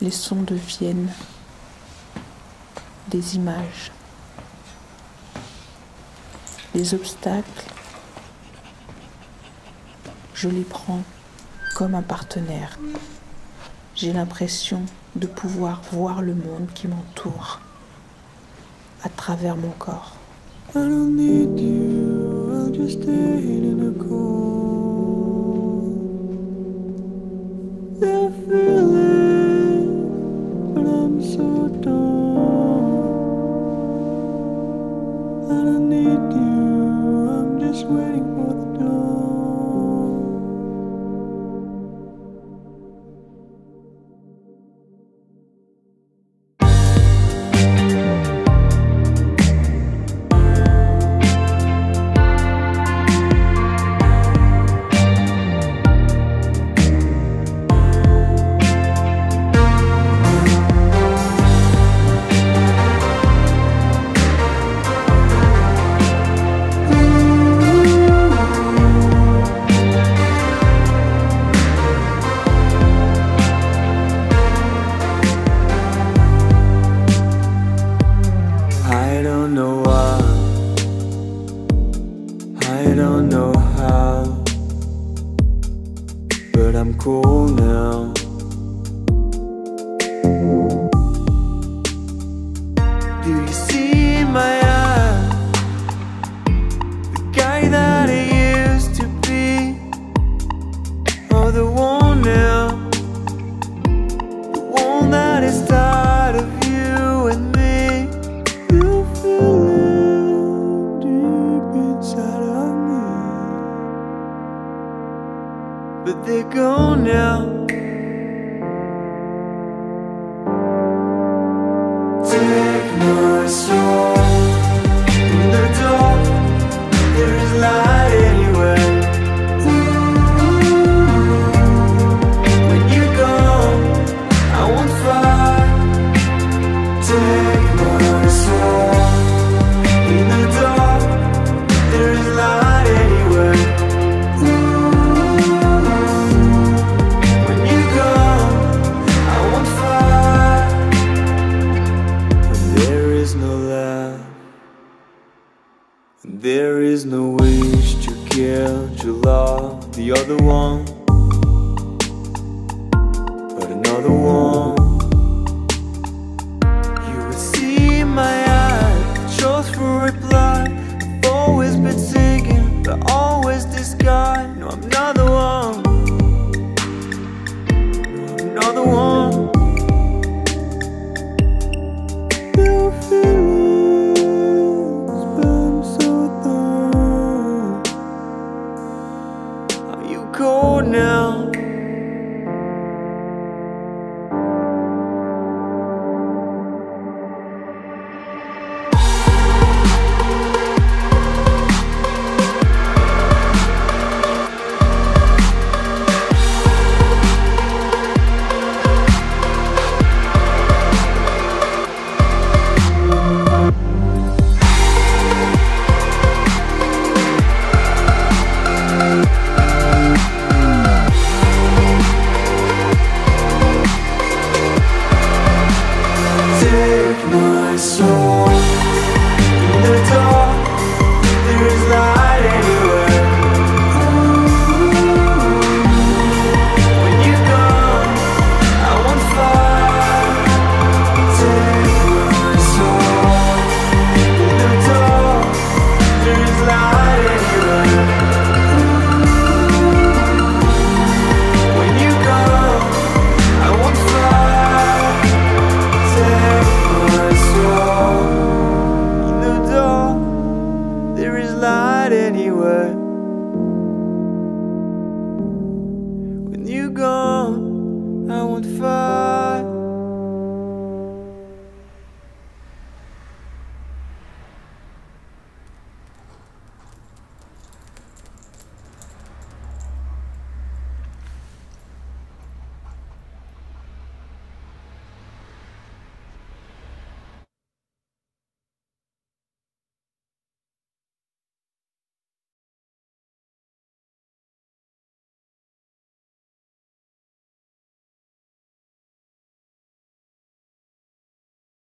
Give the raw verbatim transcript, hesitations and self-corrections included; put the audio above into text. les sons deviennent des images. Les obstacles, je les prends comme un partenaire. J'ai l'impression de pouvoir voir le monde qui m'entoure à travers mon corps. I don't need you, I'll just stay in a cold. I feel it, but I'm so done. I don't need you, I'm just waiting for the dawn. Anywhere, when you go.